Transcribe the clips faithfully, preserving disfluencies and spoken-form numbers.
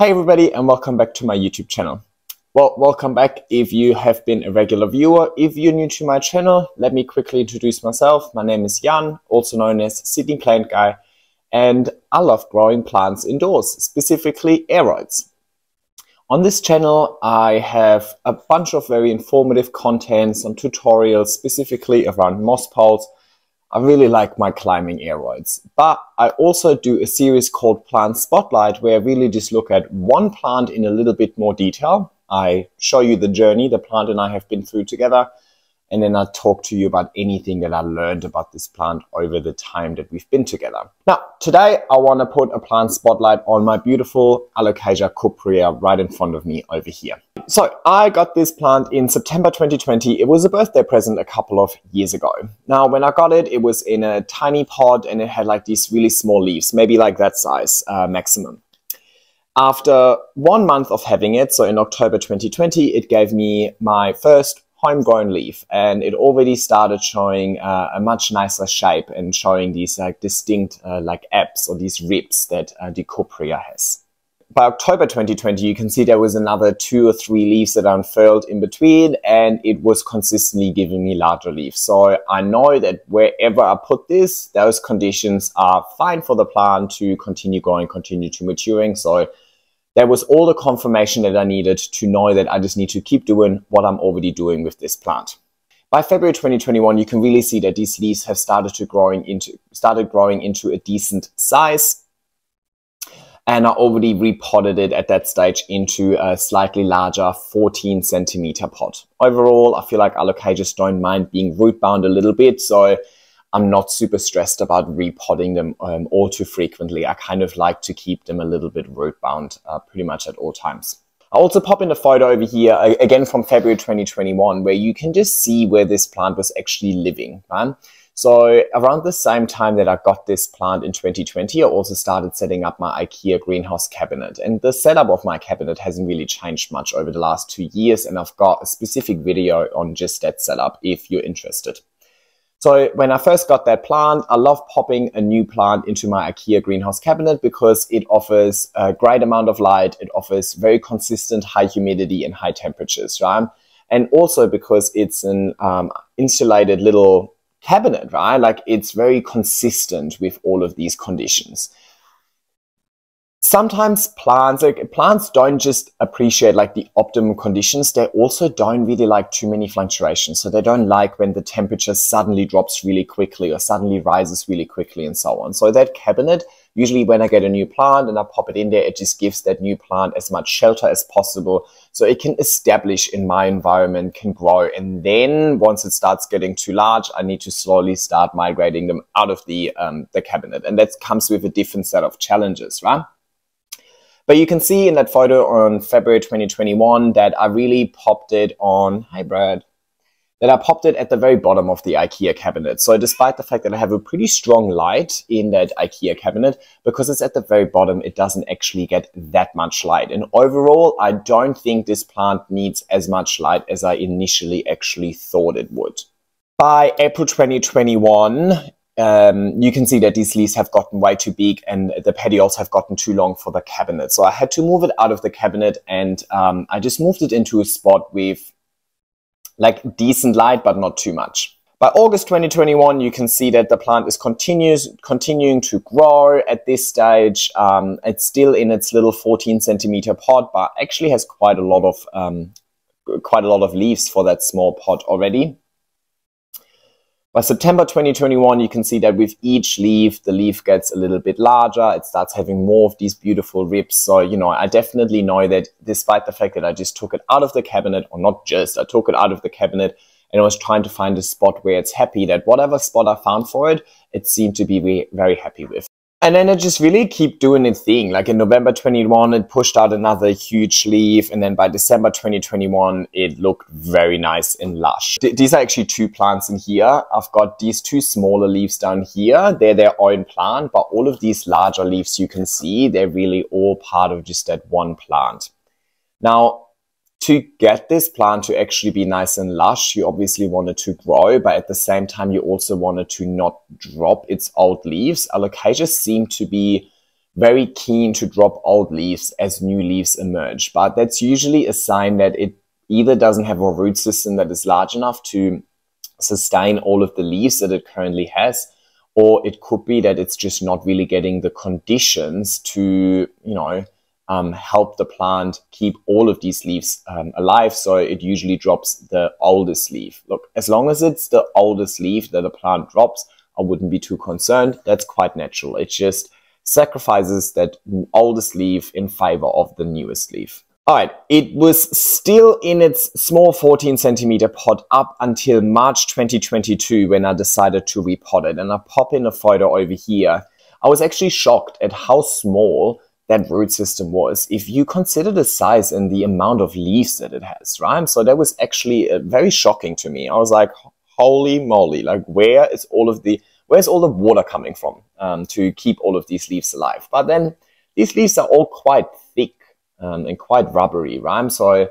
Hey everybody, and welcome back to my YouTube channel. Well, welcome back if you have been a regular viewer. If you're new to my channel, let me quickly introduce myself. My name is Jan, also known as Sydney Plant Guy, and I love growing plants indoors, specifically aeroids. On this channel, I have a bunch of very informative content, some tutorials specifically around moss poles. I really like my climbing aeroids, but I also do a series called Plant Spotlight, where I really just look at one plant in a little bit more detail. I show you the journey the plant and I have been through together, and then I talk to you about anything that I learned about this plant over the time that we've been together. Now, today I want to put a plant spotlight on my beautiful Alocasia Cuprea right in front of me over here. So I got this plant in September twenty twenty. It was a birthday present a couple of years ago. Now, when I got it, it was in a tiny pot and it had like these really small leaves, maybe like that size uh, maximum. After one month of having it, so in October twenty twenty, it gave me my first homegrown leaf, and it already started showing uh, a much nicer shape and showing these like distinct uh, like abs or these ribs that uh, the Cuprea has. By October twenty twenty, you can see there was another two or three leaves that unfurled in between, and it was consistently giving me larger leaves. So I know that wherever I put this, those conditions are fine for the plant to continue growing, continue to maturing. So that was all the confirmation that I needed to know that I just need to keep doing what I'm already doing with this plant. By February twenty twenty-one, you can really see that these leaves have started to growing into started growing into a decent size. And I already repotted it at that stage into a slightly larger fourteen centimeter pot. Overall, I feel like Alocasias don't mind being root bound a little bit, so I'm not super stressed about repotting them um, all too frequently. I kind of like to keep them a little bit root bound uh, pretty much at all times. I also pop in a photo over here, again from February twenty twenty-one, where you can just see where this plant was actually living, right? So around the same time that I got this plant in twenty twenty, I also started setting up my IKEA greenhouse cabinet. And the setup of my cabinet hasn't really changed much over the last two years. And I've got a specific video on just that setup if you're interested. So when I first got that plant, I love popping a new plant into my IKEA greenhouse cabinet because it offers a great amount of light. It offers very consistent high humidity and high temperatures, right? And also because it's an um, insulated little cabinet, right? Like, it's very consistent with all of these conditions. Sometimes plants, like plants don't just appreciate like the optimum conditions, they also don't really like too many fluctuations. So they don't like when the temperature suddenly drops really quickly or suddenly rises really quickly and so on. So that cabinet, usually when I get a new plant and I pop it in there, it just gives that new plant as much shelter as possible so it can establish in my environment, can grow. And then once it starts getting too large, I need to slowly start migrating them out of the, um, the cabinet. And that comes with a different set of challenges, right? But you can see in that photo on February twenty twenty-one that I really popped it on, hi Brad, that I popped it at the very bottom of the IKEA cabinet. So despite the fact that I have a pretty strong light in that IKEA cabinet, because it's at the very bottom, it doesn't actually get that much light. And overall, I don't think this plant needs as much light as I initially actually thought it would. By April twenty twenty-one, Um, you can see that these leaves have gotten way too big and the petioles have gotten too long for the cabinet. So I had to move it out of the cabinet, and um, I just moved it into a spot with like decent light, but not too much. By August twenty twenty-one, you can see that the plant is continues, continuing to grow at this stage. Um, it's still in its little fourteen centimeter pot, but actually has quite a lot of, um, quite a lot of leaves for that small pot already. By September twenty twenty-one, you can see that with each leaf, the leaf gets a little bit larger. It starts having more of these beautiful ribs. So, you know, I definitely know that despite the fact that I just took it out of the cabinet, or not just, I took it out of the cabinet and I was trying to find a spot where it's happy, that whatever spot I found for it, it seemed to be very happy with. And then it just really keep doing its thing. Like in November twenty-one, it pushed out another huge leaf. And then by December twenty twenty-one, it looked very nice and lush. D these are actually two plants in here. I've got these two smaller leaves down here. They're their own plant, but all of these larger leaves you can see, they're really all part of just that one plant. Now, to get this plant to actually be nice and lush, you obviously want it to grow, but at the same time, you also want it to not drop its old leaves. Alocasias seem to be very keen to drop old leaves as new leaves emerge, but that's usually a sign that it either doesn't have a root system that is large enough to sustain all of the leaves that it currently has, or it could be that it's just not really getting the conditions to, you know, um, help the plant keep all of these leaves um, alive. So it usually drops the oldest leaf. Look, as long as it's the oldest leaf that a plant drops, I wouldn't be too concerned. That's quite natural. It just sacrifices that oldest leaf in favor of the newest leaf. All right, it was still in its small fourteen centimeter pot up until March twenty twenty-two when I decided to repot it. And I pop in a photo over here. I was actually shocked at how small that root system was if you consider the size and the amount of leaves that it has, right? So that was actually uh, very shocking to me. I was like, holy moly, like where is all of the, where's all the water coming from um, to keep all of these leaves alive? But then these leaves are all quite thick. Um, and quite rubbery, right? So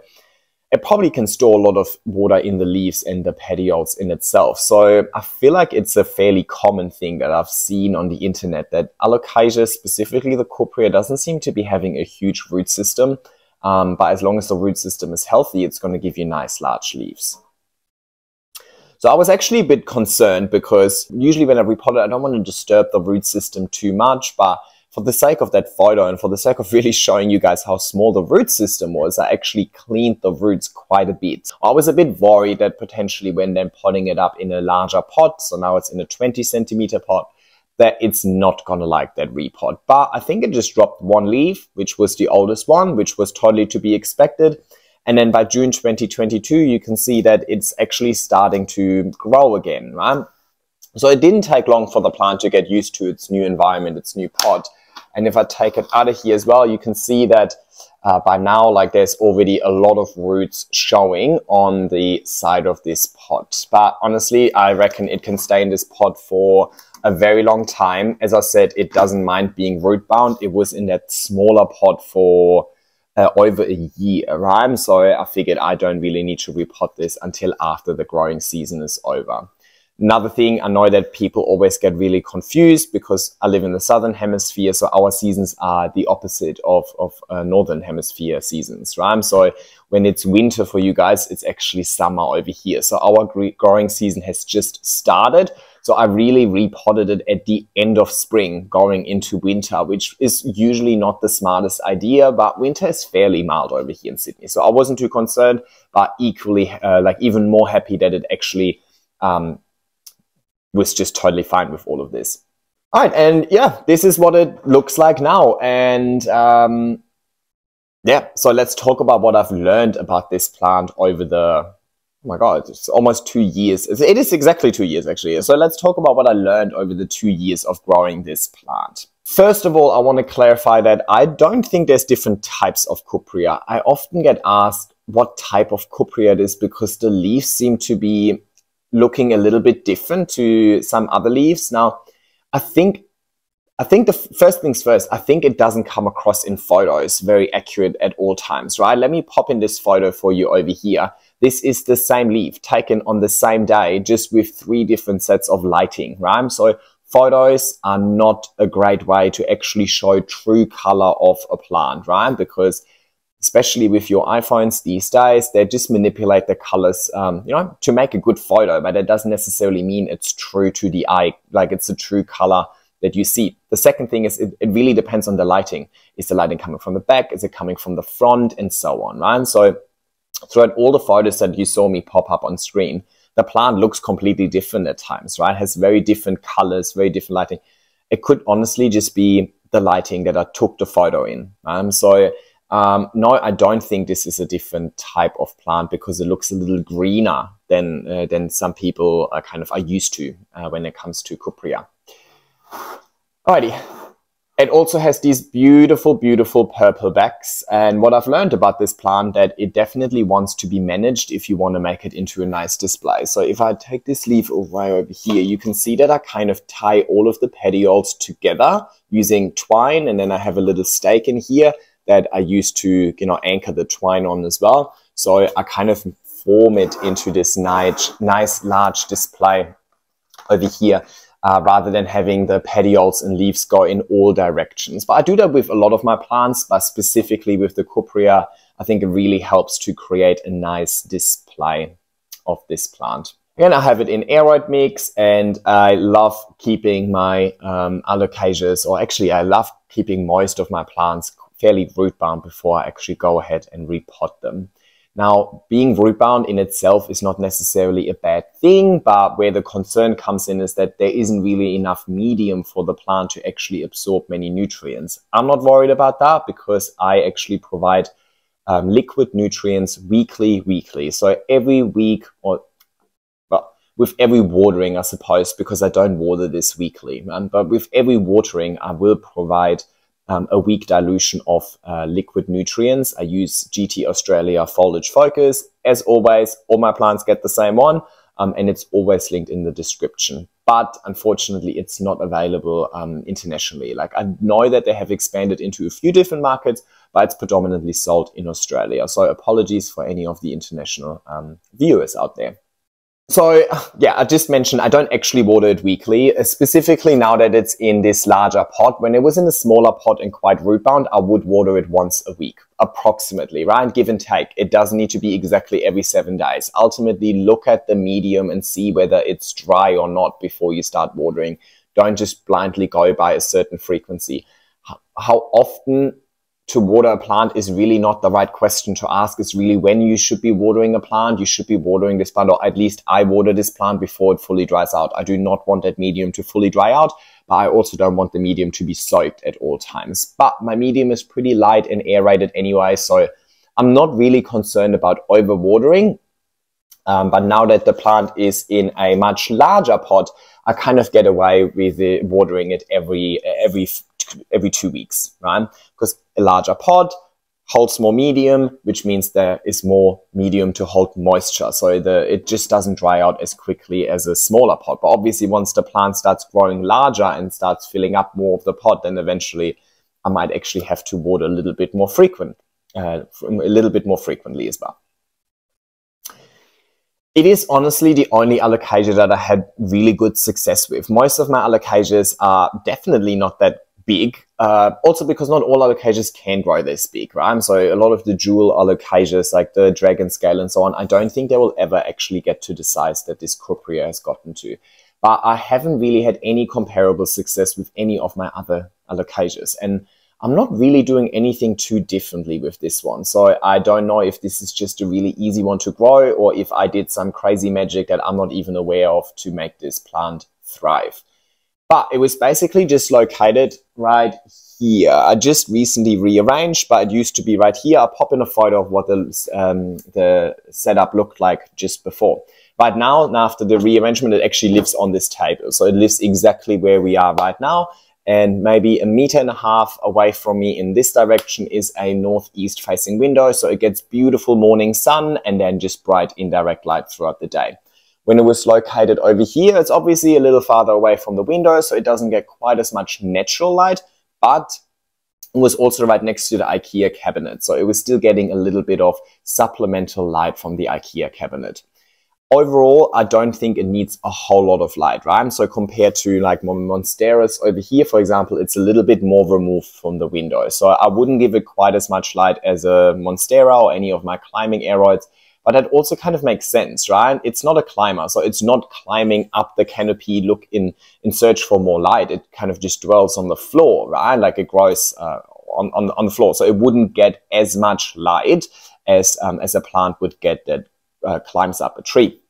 it probably can store a lot of water in the leaves and the petioles in itself. So I feel like it's a fairly common thing that I've seen on the internet, that Alocasia, specifically the Cuprea, doesn't seem to be having a huge root system, um, but as long as the root system is healthy, it's going to give you nice large leaves. So I was actually a bit concerned because usually when I repot it, I don't want to disturb the root system too much, but for the sake of that photo and for the sake of really showing you guys how small the root system was, I actually cleaned the roots quite a bit. I was a bit worried that potentially when then potting it up in a larger pot, so now it's in a twenty centimeter pot, that it's not gonna like that repot. But I think it just dropped one leaf, which was the oldest one, which was totally to be expected. And then by June twenty twenty-two, you can see that it's actually starting to grow again, right? So it didn't take long for the plant to get used to its new environment, its new pot. And if I take it out of here as well, you can see that uh, by now, like there's already a lot of roots showing on the side of this pot. But honestly, I reckon it can stay in this pot for a very long time. As I said, it doesn't mind being root bound. It was in that smaller pot for uh, over a year, right? So I figured I don't really need to repot this until after the growing season is over. Another thing, I know that people always get really confused because I live in the Southern Hemisphere, so our seasons are the opposite of, of uh, Northern Hemisphere seasons, right? So when it's winter for you guys, it's actually summer over here. So our growing season has just started. So I really repotted it at the end of spring going into winter, which is usually not the smartest idea, but winter is fairly mild over here in Sydney. So I wasn't too concerned, but equally, uh, like even more happy that it actually... Um, was just totally fine with all of this. All right, and yeah, this is what it looks like now. And um, yeah, so let's talk about what I've learned about this plant over the, oh my God, it's almost two years. It is exactly two years actually. So let's talk about what I learned over the two years of growing this plant. First of all, I want to clarify that I don't think there's different types of Cuprea. I often get asked what type of Cuprea it is because the leaves seem to be looking a little bit different to some other leaves. Now, I think I think the first things first, I think it doesn't come across in photos very accurate at all times, right? Let me pop in this photo for you over here. This is the same leaf taken on the same day, just with three different sets of lighting, right? So photos are not a great way to actually show true color of a plant, right? Because especially with your iPhones these days, they just manipulate the colors, um, you know, to make a good photo, but that doesn't necessarily mean it's true to the eye, like it's a true color that you see. The second thing is it, it really depends on the lighting. Is the lighting coming from the back? Is it coming from the front? And so on, right? So throughout all the photos that you saw me pop up on screen, the plant looks completely different at times, right? It has very different colors, very different lighting. It could honestly just be the lighting that I took the photo in. Um, so... Um, no, I don't think this is a different type of plant because it looks a little greener than, uh, than some people are kind of are used to uh, when it comes to Cuprea. Alrighty. It also has these beautiful, beautiful purple backs. And what I've learned about this plant that it definitely wants to be managed if you want to make it into a nice display. So if I take this leaf away over here, you can see that I kind of tie all of the petioles together using twine. And then I have a little stake in here that I used to, you know, anchor the twine on as well. So I kind of form it into this nice, nice large display over here. uh, rather than having the petioles and leaves go in all directions. But I do that with a lot of my plants, but specifically with the Cuprea, I think it really helps to create a nice display of this plant. Again, I have it in aeroid mix, and I love keeping my um, alocasias, or actually I love keeping most of my plants fairly root bound before I actually go ahead and repot them. Now, being root bound in itself is not necessarily a bad thing, but where the concern comes in is that there isn't really enough medium for the plant to actually absorb many nutrients. I'm not worried about that because I actually provide um, liquid nutrients weekly, weekly. So every week, or with every watering, I suppose, because I don't water this weekly, um, but with every watering, I will provide um, a weak dilution of uh, liquid nutrients. I use G T Australia Foliage Focus. As always, all my plants get the same one, um, and it's always linked in the description. But unfortunately, it's not available um, internationally. Like, I know that they have expanded into a few different markets, but it's predominantly sold in Australia. So apologies for any of the international um, viewers out there. So yeah, I just mentioned I don't actually water it weekly, specifically now that it's in this larger pot. When it was in a smaller pot and quite root bound, I would water it once a week, approximately, right? Give and take. It doesn't need to be exactly every seven days. Ultimately, look at the medium and see whether it's dry or not before you start watering. Don't just blindly go by a certain frequency. How often to water a plant is really not the right question to ask. It's really when you should be watering a plant. You should be watering this plant, or at least I water this plant before it fully dries out. I do not want that medium to fully dry out, but I also don't want the medium to be soaked at all times. But my medium is pretty light and aerated anyway, so I'm not really concerned about overwatering. Um, but now that the plant is in a much larger pot, I kind of get away with it, watering it every every. every two weeks, right? Because a larger pot holds more medium, which means there is more medium to hold moisture. So the, it just doesn't dry out as quickly as a smaller pot. But obviously, once the plant starts growing larger and starts filling up more of the pot, then eventually I might actually have to water a little bit more frequent, uh, a little bit more frequently as well. It is honestly the only alocasia that I had really good success with. Most of my alocasias are definitely not that big, uh, also because not all alocasias can grow this big, right? So a lot of the jewel alocasias, like the dragon scale and so on, I don't think they will ever actually get to the size that this Cuprea has gotten to. But I haven't really had any comparable success with any of my other alocasias, and I'm not really doing anything too differently with this one. So I don't know if this is just a really easy one to grow, or if I did some crazy magic that I'm not even aware of to make this plant thrive. But it was basically just located right here. I just recently rearranged, but it used to be right here. I'll pop in a photo of what the, um, the setup looked like just before. Right now, after the rearrangement, it actually lives on this table. So it lives exactly where we are right now. And maybe a meter and a half away from me in this direction is a northeast facing window. So it gets beautiful morning sun and then just bright indirect light throughout the day. When it was located over here, it's obviously a little farther away from the window, so it doesn't get quite as much natural light, but it was also right next to the IKEA cabinet, so it was still getting a little bit of supplemental light from the IKEA cabinet. Overall, I don't think it needs a whole lot of light, right? So compared to like Monsteras over here, for example, it's a little bit more removed from the window, so I wouldn't give it quite as much light as a Monstera or any of my climbing aeroids. But that also kind of makes sense, right? It's not a climber, so it's not climbing up the canopy, look in, in search for more light. It kind of just dwells on the floor, right? Like it grows uh, on, on, on the floor. So it wouldn't get as much light as, um, as a plant would get that uh, climbs up a tree.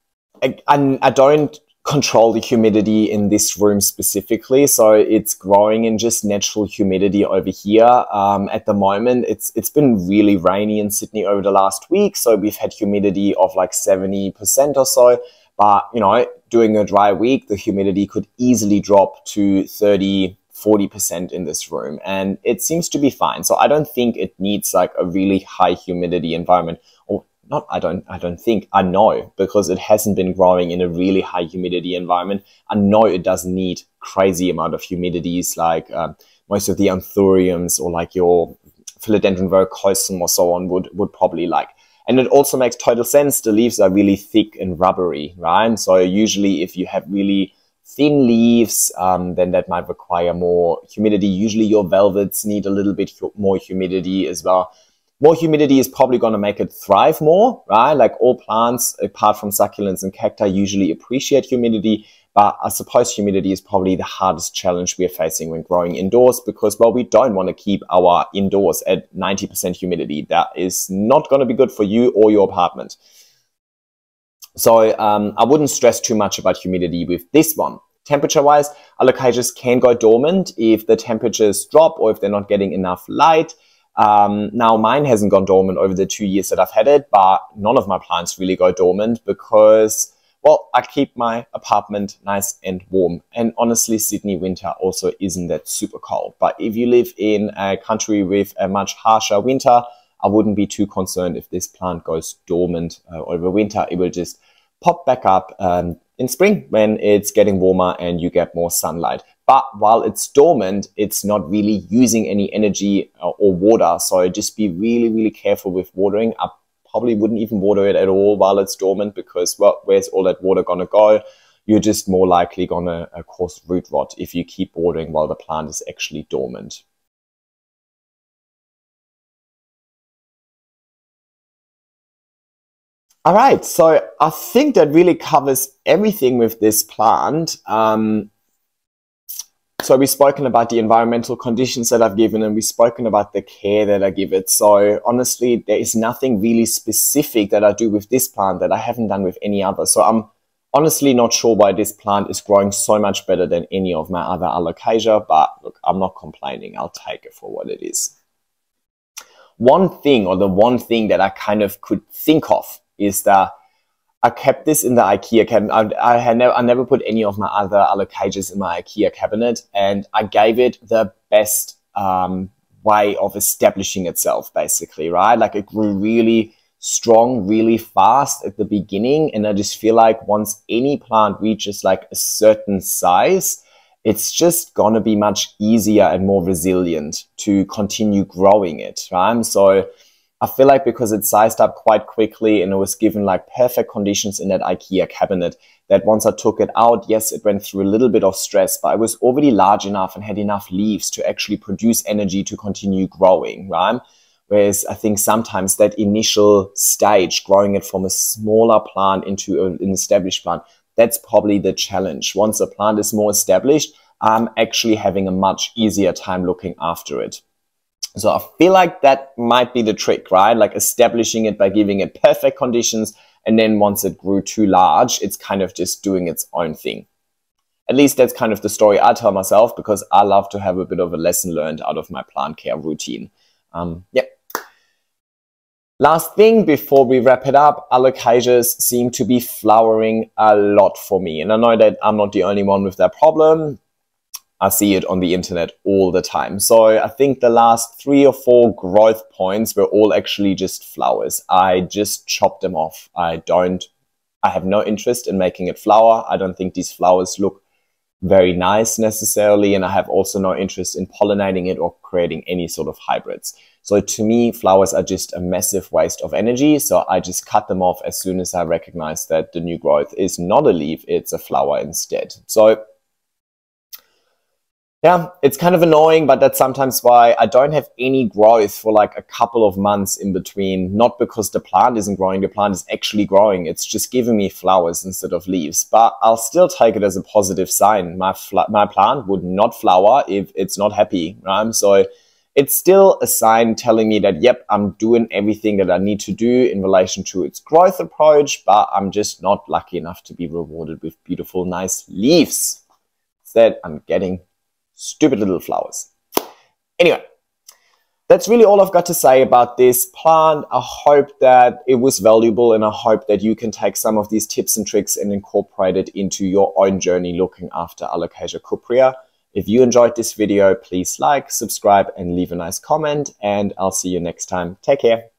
I, I, I don't control the humidity in this room specifically, so it's growing in just natural humidity over here. Um, at the moment, it's it's been really rainy in Sydney over the last week, so we've had humidity of like seventy percent or so, but you know, during a dry week, the humidity could easily drop to thirty, forty percent in this room, and it seems to be fine. So I don't think it needs like a really high humidity environment. Or Not, I don't, I don't think, I know, because it hasn't been growing in a really high humidity environment. I know it doesn't need crazy amount of humidities like uh, most of the anthuriums or like your philodendron verrucosum or so on would, would probably like. And it also makes total sense. The leaves are really thick and rubbery, right? So usually if you have really thin leaves, um, then that might require more humidity. Usually your velvets need a little bit more humidity as well. More humidity is probably going to make it thrive more, right? Like all plants, apart from succulents and cacti, usually appreciate humidity. But I suppose humidity is probably the hardest challenge we're facing when growing indoors because, well, we don't want to keep our indoors at ninety percent humidity. That is not going to be good for you or your apartment. So um, I wouldn't stress too much about humidity with this one. Temperature-wise, alocasias can go dormant if the temperatures drop or if they're not getting enough light. Um, now, mine hasn't gone dormant over the two years that I've had it, but none of my plants really go dormant because, well, I keep my apartment nice and warm. And honestly, Sydney winter also isn't that super cold. But if you live in a country with a much harsher winter, I wouldn't be too concerned if this plant goes dormant uh, over winter. It will just pop back up um, in spring when it's getting warmer and you get more sunlight. But while it's dormant, it's not really using any energy or water. So just be really, really careful with watering. I probably wouldn't even water it at all while it's dormant because, well, where's all that water going to go? You're just more likely going to uh, cause root rot if you keep watering while the plant is actually dormant. All right, so I think that really covers everything with this plant. Um, so we've spoken about the environmental conditions that I've given and we've spoken about the care that I give it. So honestly, there is nothing really specific that I do with this plant that I haven't done with any other. So I'm honestly not sure why this plant is growing so much better than any of my other alocasia, but look, I'm not complaining. I'll take it for what it is. One thing, or the one thing that I kind of could think of, is that I kept this in the IKEA cabinet. I, I, had never, I never put any of my other alocasias in my IKEA cabinet, and I gave it the best um, way of establishing itself, basically, right? Like it grew really strong, really fast at the beginning, and I just feel like once any plant reaches like a certain size, it's just gonna be much easier and more resilient to continue growing it, right? So I feel like because it sized up quite quickly and it was given like perfect conditions in that IKEA cabinet, that once I took it out, yes, it went through a little bit of stress, but it was already large enough and had enough leaves to actually produce energy to continue growing, right? Whereas I think sometimes that initial stage, growing it from a smaller plant into an established plant, that's probably the challenge. Once a plant is more established, I'm actually having a much easier time looking after it. So I feel like that might be the trick, right? Like establishing it by giving it perfect conditions. And then once it grew too large, it's kind of just doing its own thing. At least that's kind of the story I tell myself because I love to have a bit of a lesson learned out of my plant care routine. Um, yeah. Last thing before we wrap it up, alocasias seem to be flowering a lot for me. And I know that I'm not the only one with that problem. I see it on the internet all the time. So I think the last three or four growth points were all actually just flowers. I just chopped them off. I don't, I have no interest in making it flower. I don't think these flowers look very nice necessarily. And I have also no interest in pollinating it or creating any sort of hybrids. So to me, flowers are just a massive waste of energy. So I just cut them off as soon as I recognize that the new growth is not a leaf, it's a flower instead. So yeah, it's kind of annoying, but that's sometimes why I don't have any growth for like a couple of months in between. Not because the plant isn't growing, the plant is actually growing. It's just giving me flowers instead of leaves, but I'll still take it as a positive sign. My my plant would not flower if it's not happy, right? So it's still a sign telling me that, yep, I'm doing everything that I need to do in relation to its growth approach, but I'm just not lucky enough to be rewarded with beautiful, nice leaves. Instead, I'm getting stupid little flowers. Anyway, that's really all I've got to say about this plant. I hope that it was valuable and I hope that you can take some of these tips and tricks and incorporate it into your own journey looking after Alocasia Cuprea. If you enjoyed this video, please like, subscribe and leave a nice comment, and I'll see you next time. Take care.